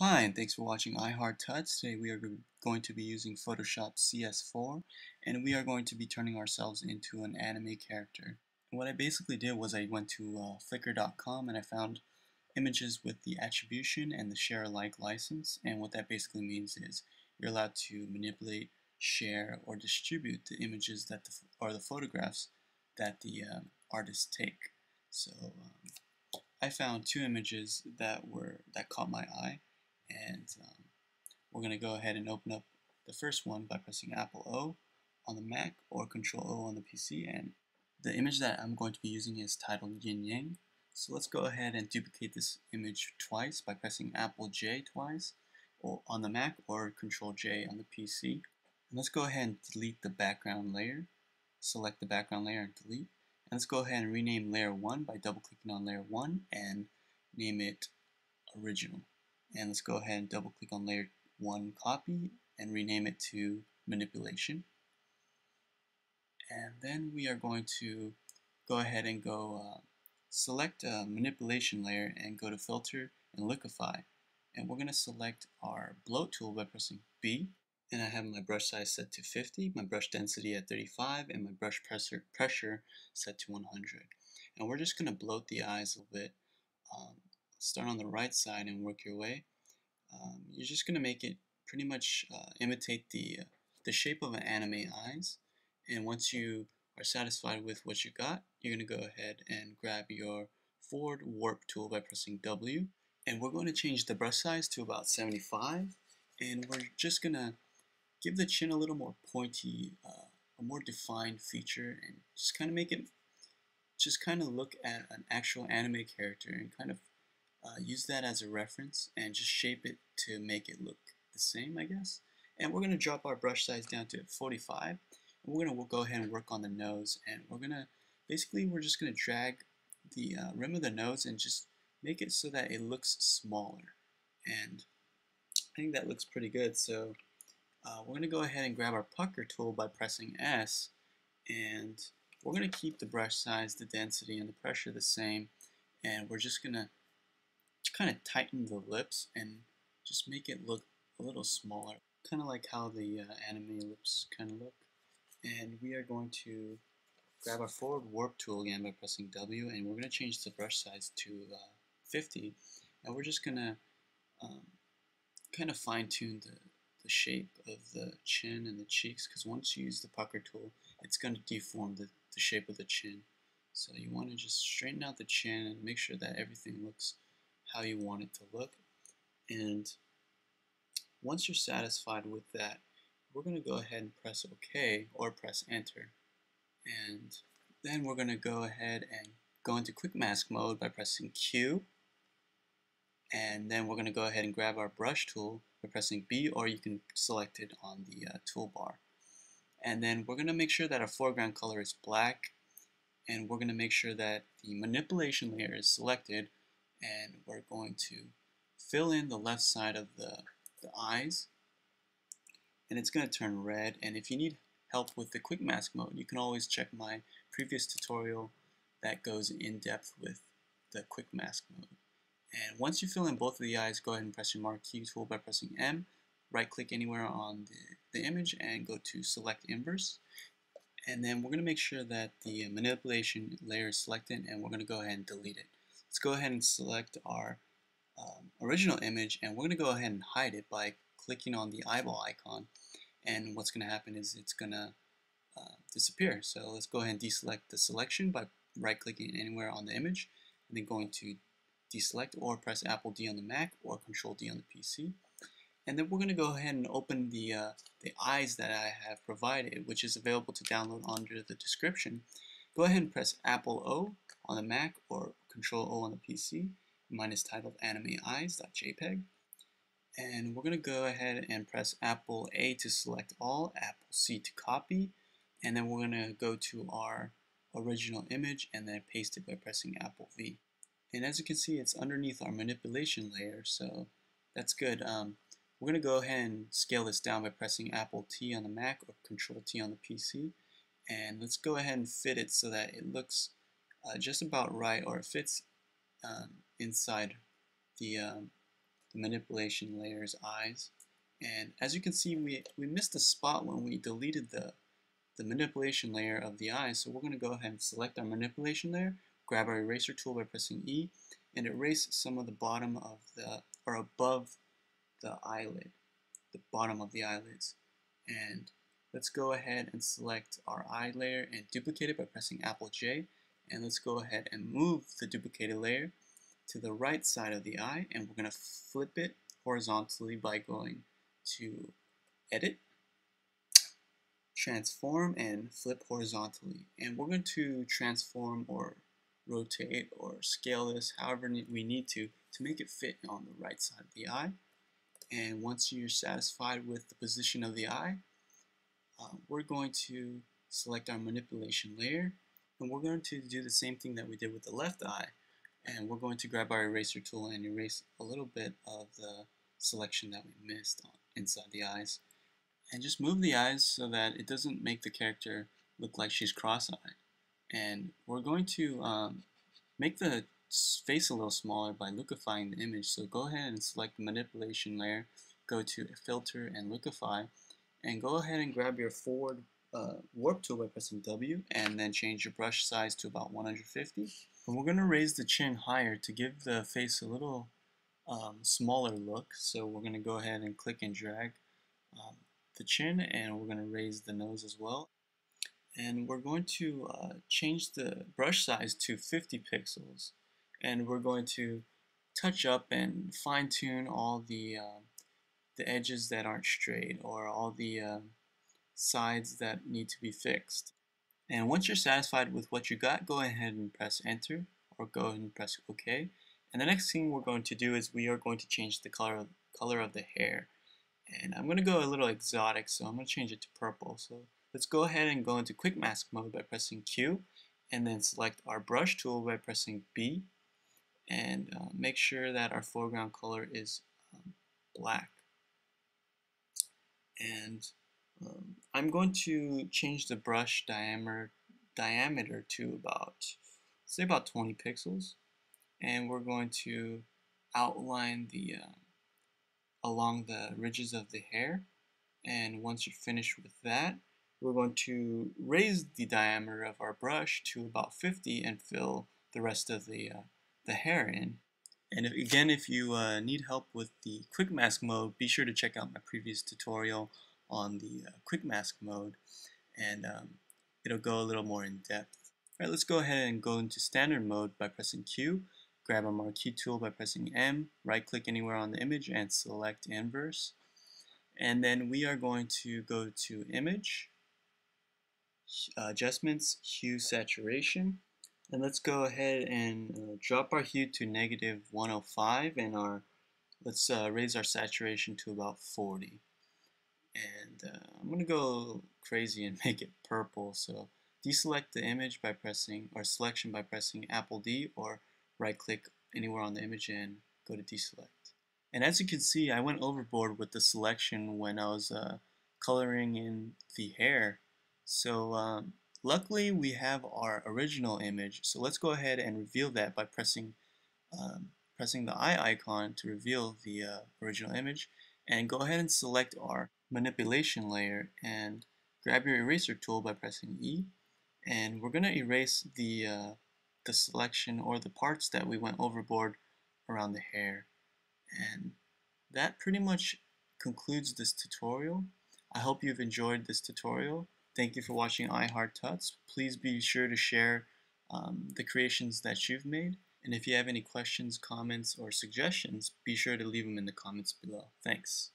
Hi, and thanks for watching iHeartTuts. Today we are going to be using Photoshop CS4, and we are going to be turning ourselves into an anime character. And what I basically did was I went to Flickr.com and I found images with the attribution and the share alike license, and what that basically means is you're allowed to manipulate, share, or distribute the images that the photographs that the artists take. So I found two images that caught my eye. And we're going to go ahead and open up the first one by pressing Apple-O on the Mac or Control-O on the PC. And the image that I'm going to be using is titled Yin Yang. So let's go ahead and duplicate this image twice by pressing Apple-J twice or on the Mac or Control-J on the PC. And let's go ahead and delete the background layer. Select the background layer and delete. And let's go ahead and rename Layer 1 by double-clicking on Layer 1 and name it Original. And let's go ahead and double click on Layer 1 Copy and rename it to Manipulation. And then we are going to go ahead and go select a manipulation layer and go to Filter and Liquify. And we're going to select our Bloat tool by pressing B. And I have my brush size set to 50, my brush density at 35, and my brush pressure set to 100. And we're just going to bloat the eyes a little bit. Start on the right side and work your way. You're just going to make it pretty much imitate the shape of an anime eyes. And once you are satisfied with what you got, you're going to go ahead and grab your forward warp tool by pressing W. And we're going to change the brush size to about 75. And we're just going to give the chin a little more pointy, a more defined feature, and just kind of make it, just kind of look at an actual anime character and kind of use that as a reference and just shape it to make it look the same, I guess. And we're going to drop our brush size down to 45. And we're going to go ahead and work on the nose. And we're going to, basically, we're just going to drag the rim of the nose and just make it so that it looks smaller. And I think that looks pretty good. So we're going to go ahead and grab our pucker tool by pressing S. And we're going to keep the brush size, the density, and the pressure the same. And we're just going to kind of tighten the lips and just make it look a little smaller, kind of like how the anime lips kind of look. And we are going to grab our forward warp tool again by pressing W, and we're going to change the brush size to 50, and we're just going to kind of fine-tune the shape of the chin and the cheeks, because once you use the pucker tool, it's going to deform the shape of the chin. So you want to just straighten out the chin and make sure that everything looks how you want it to look. And once you're satisfied with that, we're going to go ahead and press OK or press Enter. And then we're going to go ahead and go into quick mask mode by pressing Q. And then we're going to go ahead and grab our brush tool by pressing B, or you can select it on the toolbar. And then we're going to make sure that our foreground color is black, and we're going to make sure that the manipulation layer is selected. And we're going to fill in the left side of the eyes, and it's going to turn red. And if you need help with the quick mask mode, you can always check my previous tutorial that goes in depth with the quick mask mode. And once you fill in both of the eyes, go ahead and press your marquee tool by pressing M, right click anywhere on the image, and go to select inverse. And then we're going to make sure that the manipulation layer is selected, and we're going to go ahead and delete it. Let's go ahead and select our original image, and we're going to go ahead and hide it by clicking on the eyeball icon. And what's going to happen is it's going to disappear. So let's go ahead and deselect the selection by right-clicking anywhere on the image, and then going to deselect or press Apple D on the Mac or Control D on the PC. And then we're going to go ahead and open the eyes that I have provided, which is available to download under the description. Go ahead and press Apple O on the Mac or Control O on the PC. Mine is titled animeeyes.jpg. And we're going to go ahead and press Apple A to select all, Apple C to copy, and then we're going to go to our original image and then paste it by pressing Apple V. And as you can see, it's underneath our manipulation layer, so that's good. We're going to go ahead and scale this down by pressing Apple T on the Mac or Control T on the PC. And let's go ahead and fit it so that it looks just about right, or it fits inside the manipulation layer's eyes. And as you can see, we missed a spot when we deleted the manipulation layer of the eyes. So we're going to go ahead and select our manipulation layer, grab our eraser tool by pressing E, and erase some of the bottom of the, or above the eyelid, the bottom of the eyelids. And let's go ahead and select our eye layer and duplicate it by pressing Apple J. And let's go ahead and move the duplicated layer to the right side of the eye, and we're going to flip it horizontally by going to Edit, Transform, and Flip Horizontally. And we're going to transform or rotate or scale this however we need to make it fit on the right side of the eye. And once you're satisfied with the position of the eye, we're going to select our manipulation layer, and we're going to do the same thing that we did with the left eye, and we're going to grab our eraser tool and erase a little bit of the selection that we missed on inside the eyes, and just move the eyes so that it doesn't make the character look like she's cross-eyed. And we're going to make the face a little smaller by lookifying the image. So go ahead and select the manipulation layer, go to Filter and Lookify, and go ahead and grab your forward warp tool by pressing W, and then change your brush size to about 150. And we're going to raise the chin higher to give the face a little smaller look. So we're going to go ahead and click and drag the chin, and we're going to raise the nose as well. And we're going to change the brush size to 50 pixels. And we're going to touch up and fine-tune all the edges that aren't straight, or all the sides that need to be fixed. And once you're satisfied with what you got, go ahead and press Enter, or go ahead and press OK. And the next thing we're going to do is we are going to change the color of the hair. And I'm going to go a little exotic, so I'm going to change it to purple. So let's go ahead and go into Quick Mask mode by pressing Q, and then select our brush tool by pressing B, and make sure that our foreground color is black. And I'm going to change the brush diameter to about 20 pixels, and we're going to outline the along the ridges of the hair. And once you're finished with that, we're going to raise the diameter of our brush to about 50 and fill the rest of the hair in. And again, if you need help with the Quick Mask mode, be sure to check out my previous tutorial on the Quick Mask mode, and it'll go a little more in depth. Alright, let's go ahead and go into Standard mode by pressing Q, grab our Marquee tool by pressing M, right click anywhere on the image and select Inverse. And then we are going to go to Image, Adjustments, Hue Saturation. And let's go ahead and drop our hue to negative 105, and let's raise our saturation to about 40. And I'm going to go crazy and make it purple. So deselect the image by pressing, or selection by pressing Apple D, or right click anywhere on the image and go to deselect. And as you can see, I went overboard with the selection when I was coloring in the hair. So luckily, we have our original image, so let's go ahead and reveal that by pressing the eye icon to reveal the original image, and go ahead and select our manipulation layer and grab your eraser tool by pressing E, and we're going to erase the selection, or the parts that we went overboard around the hair. And that pretty much concludes this tutorial. I hope you've enjoyed this tutorial. Thank you for watching iHeartTuts. Please be sure to share the creations that you've made. And if you have any questions, comments, or suggestions, be sure to leave them in the comments below. Thanks.